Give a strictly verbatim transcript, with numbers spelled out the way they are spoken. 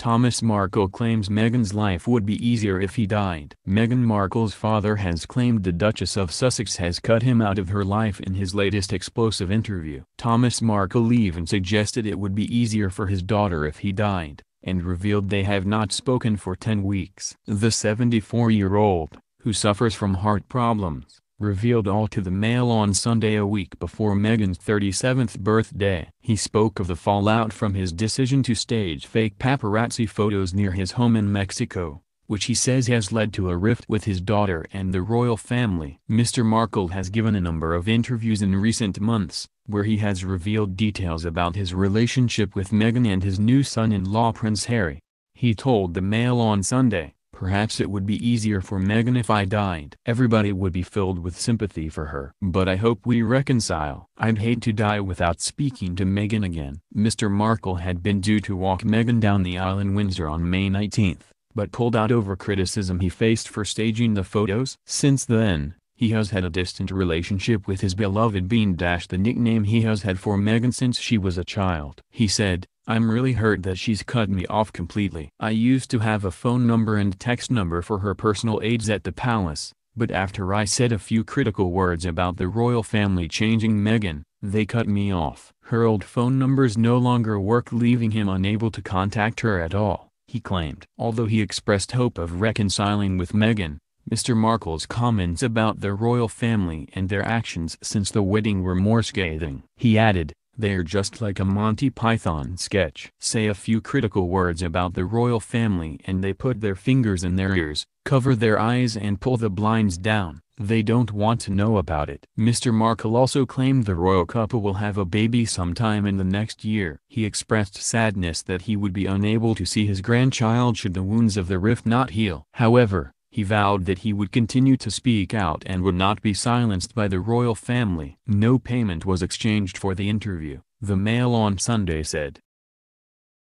Thomas Markle claims Meghan's life would be easier if he died. Meghan Markle's father has claimed the Duchess of Sussex has cut him out of her life in his latest explosive interview. Thomas Markle even suggested it would be easier for his daughter if he died, and revealed they have not spoken for ten weeks. The seventy-four-year-old, who suffers from heart problems, revealed all to the Mail on Sunday a week before Meghan's thirty-seventh birthday. He spoke of the fallout from his decision to stage fake paparazzi photos near his home in Mexico, which he says has led to a rift with his daughter and the royal family. Mister Markle has given a number of interviews in recent months, where he has revealed details about his relationship with Meghan and his new son-in-law Prince Harry. He told the Mail on Sunday, "Perhaps it would be easier for Meghan if I died. Everybody would be filled with sympathy for her. But I hope we reconcile. I'd hate to die without speaking to Meghan again." Mister Markle had been due to walk Meghan down the aisle in Windsor on May nineteenth, but pulled out over criticism he faced for staging the photos. Since then, he has had a distant relationship with his beloved Bean, the nickname he has had for Meghan since she was a child. He said, "I'm really hurt that she's cut me off completely. I used to have a phone number and text number for her personal aides at the palace, but after I said a few critical words about the royal family changing Meghan, they cut me off." Her old phone numbers no longer work, leaving him unable to contact her at all, he claimed. Although he expressed hope of reconciling with Meghan, Mister Markle's comments about the royal family and their actions since the wedding were more scathing. He added, "They're just like a Monty Python sketch. Say a few critical words about the royal family and they put their fingers in their ears, cover their eyes and pull the blinds down. They don't want to know about it." Mister Markle also claimed the royal couple will have a baby sometime in the next year. He expressed sadness that he would be unable to see his grandchild should the wounds of the rift not heal. However, he vowed that he would continue to speak out and would not be silenced by the royal family. No payment was exchanged for the interview, the Mail on Sunday said.